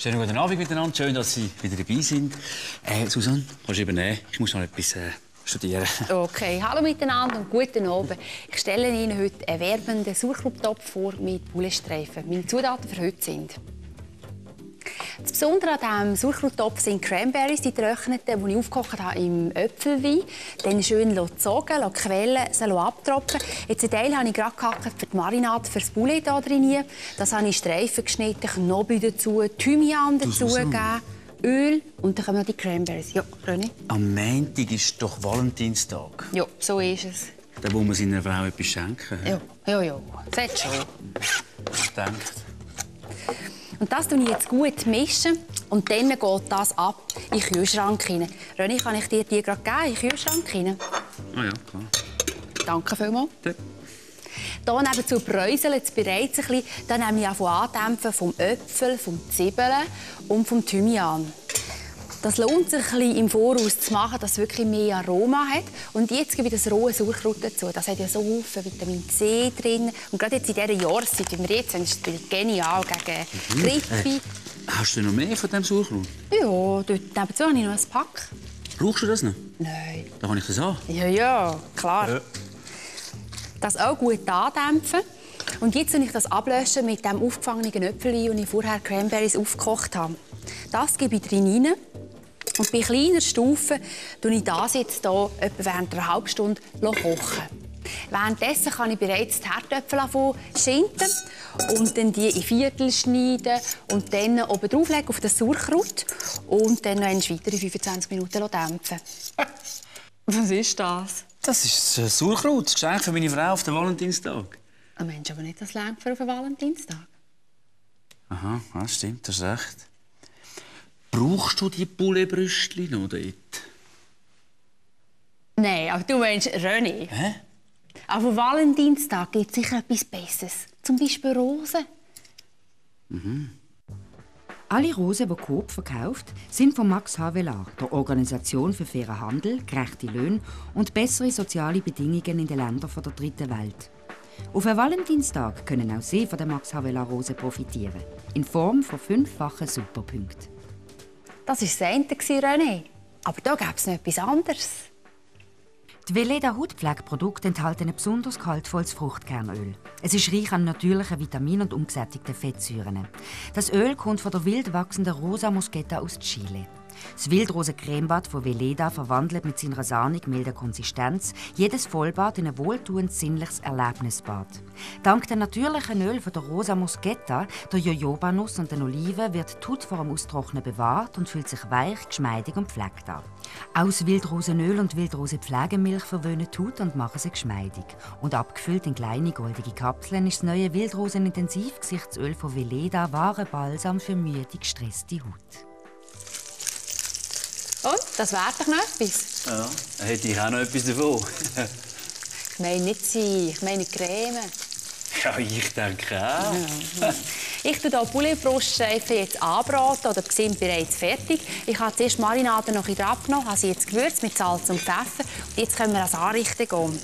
Schönen guten Abend miteinander. Schön, dass Sie wieder dabei sind. Susan, kannst du übernehmen? Ich muss noch etwas studieren. Okay, hallo miteinander und guten Abend. Ich stelle Ihnen heute einen werbenden Sauerkraut-Topf vor mit Bullenstreifen. Meine Zutaten für heute sind... Das Besondere an diesem Sauerkrauttopf sind Cranberries, die getrockneten, die ich aufgekocht habe im Äpfelwein. Dann schön gezogen, quellen, abtropfen. Jetzt einen Teil habe ich gerade gehackt für die Marinade, für das Poulet hier drin. Das habe ich Streifen geschnitten, Knoblauch dazu, Thymian dazu, Öl und dann kommen noch die Cranberries. Ja, René? Am Montag ist doch Valentinstag. Ja, so ist es. Da muss man seiner Frau etwas schenken. Ja, ja, ja. Das schon. Ich denke. Und das mische ich jetzt gut mischen und dann geht das ab in den Kühlschrank hinein. René, kann ich dir die gerade geben, in den Kühlschrank hinein? Ah ja, klar. Danke vielmals. Ja. Hier neben zu bräuseln, jetzt bereits ein bisschen, dann nehme ich andämpfen vom Äpfel, vom Zwiebeln und vom Thymian. Das lohnt sich ein bisschen im Voraus zu machen, dass es wirklich mehr Aroma hat. Und jetzt gebe ich das rohe Sauerkraut dazu. Das hat ja so viel Vitamin C drin. Und gerade jetzt in dieser Jahreszeit, wie wir jetzt haben, ist es genial gegen Grippe. Hast du noch mehr von diesem Sauerkraut? Ja, dort nebenzu habe ich noch ein Pack. Brauchst du das noch? Nein. Dann kann ich das an? Ja, ja, klar. Ja. Das auch gut andämpfen. Und jetzt lösche ich das ablöschen mit dem aufgefangenen Äpfelwein, den ich vorher Cranberries aufgekocht habe. Das gebe ich drin rein. Und bei kleiner Stufe koche ich das jetzt hier etwa während einer halben Stunde. Währenddessen kann ich bereits die Herdöpfel schinden und dann die in Viertel schneiden und dann oben drauflegen auf das Sauerkraut und dann noch weitere 25 Minuten dämpfen. Was ist das? Das ist ein Sauerkraut, das Geschenk für meine Frau auf den Valentinstag. Ein Mensch, aber nicht das Lärm für auf den Valentinstag. Aha, das stimmt, das ist recht. Brauchst du die Poulet-Brüstchen noch dort? Nein, aber du meinst René. Hä? Aber Valentinstag gibt es sicher etwas Besseres. Zum Beispiel Rosen. Mhm. Alle Rosen, die Coop verkauft, sind von Max Havelaar, der Organisation für fairen Handel, gerechte Löhne und bessere soziale Bedingungen in den Ländern der Dritten Welt. Auf einen Valentinstag können auch sie von der Max Havelaar-Rosen profitieren. In Form von 5-fachen Superpunkten. Das war das eine, René. Aber da gäbe es noch etwas anderes. Die Weleda Hautpflegeprodukte enthalten ein besonders kaltvolles Fruchtkernöl. Es ist reich an natürlichen Vitaminen und ungesättigten Fettsäuren. Das Öl kommt von der wild wachsenden Rosa Mosqueta aus Chile. Das wildrose Cremebad von Weleda verwandelt mit seiner sahnig milden Konsistenz jedes Vollbad in ein wohltuend sinnliches Erlebnisbad. Dank dem natürlichen Öl von der Rosa Mosqueta, der Jojoba-Nuss und den Oliven wird die Haut vor dem Austrocknen bewahrt und fühlt sich weich, geschmeidig und gepflegt an. Auch das Wildrosenöl und wildrose Pflegemilch verwöhnen die Haut und machen sie geschmeidig. Und abgefüllt in kleine goldige Kapseln ist das neue Wildrosen-Intensivgesichtsöl von Weleda wahre Balsam für müde, gestresste Haut. Und? Das wäre doch noch etwas. Ja, da hätte ich auch noch etwas davon. Ich meine nicht sie, ich meine Creme. Ja, ich denke auch. Ja. Ich tue hier die Poulet-Bruststreifen jetzt anbraten, oder sie sind bereits fertig. Ich habe zuerst die Marinade noch abgenommen, habe sie jetzt gewürzt mit Salz und Pfeffer. Und jetzt können wir das anrichten gehen.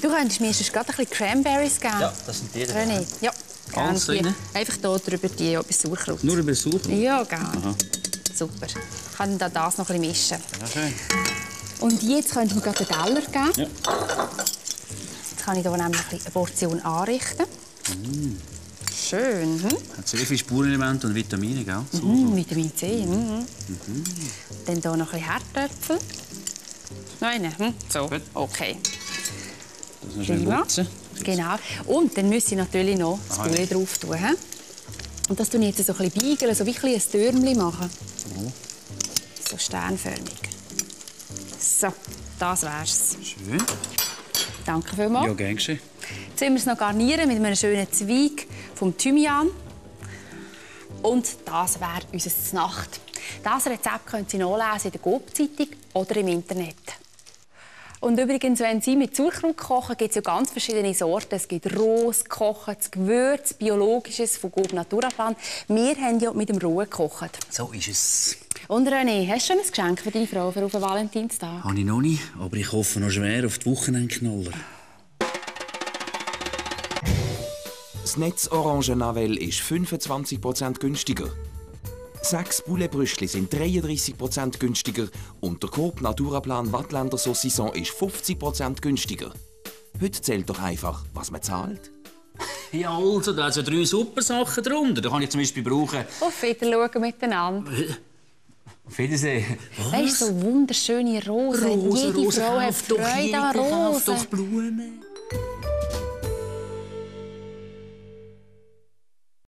Du könntest mir sonst gerade ein bisschen Cranberries geben. Ja, das sind die da. René. Ja, ganz rein. Einfach hier drüber die über das Sauerkraut. Nur über das Sauerkraut? Ja, gerne. Super. Ich kann das noch ein bisschen mischen. Ja, schön. Und jetzt könntest du mir gerade den Teller geben. Ja. Jetzt kann ich hier nämlich eine Portion anrichten. Mm. Schön. Hm? Hat sehr viele Spurenelemente und Vitamine, gell? So, so. Vitamin C. Mm. Mhm. Mhm. Dann hier noch ein bisschen Herdöpfel. Nein, hm? So. Gut. Okay. Das ist schön würzen. Genau. Und dann müssen Sie natürlich noch das Poulet drauf tun. He? Und das tue ich jetzt so ein bisschen beigeln, so wie ein Türmchen machen. Oh. So sternförmig. So, das wär's. Schön. Danke vielmals. Ja, gern geschehen. Jetzt wollen wir es noch garnieren mit einem schönen Zweig vom Thymian. Und das wäre unser Znacht. Das Rezept können Sie nachlesen in der Coop-Zeitung oder im Internet. Und übrigens, wenn Sie mit Sauerkraut kochen, gibt es ja ganz verschiedene Sorten. Es gibt rohes Kochen, das Gewürz, biologisches von GUB Naturaplan. Wir haben ja mit dem Rohen gekocht. So ist es. Und René, hast du schon ein Geschenk für deine Frau für auf den Valentinstag? Habe ich noch nicht, aber ich hoffe noch schwer auf die Wochenendknaller. Das Netz Orange Navel ist 25% günstiger. 6 Poulet-Brüschli sind 33% günstiger und der Coop Naturaplan Wattländer Saucisson ist 50% günstiger. Heute zählt doch einfach, was man zahlt. Ja, also, da sind 3 super Sachen drunter. Da kann ich zum Beispiel brauchen. Auf Wiedersehen miteinander. Auf Wiedersehen. Was? Weißt du, so wunderschöne Rosen. Jede Frau hat Freude an Rosen. Doch Blumen.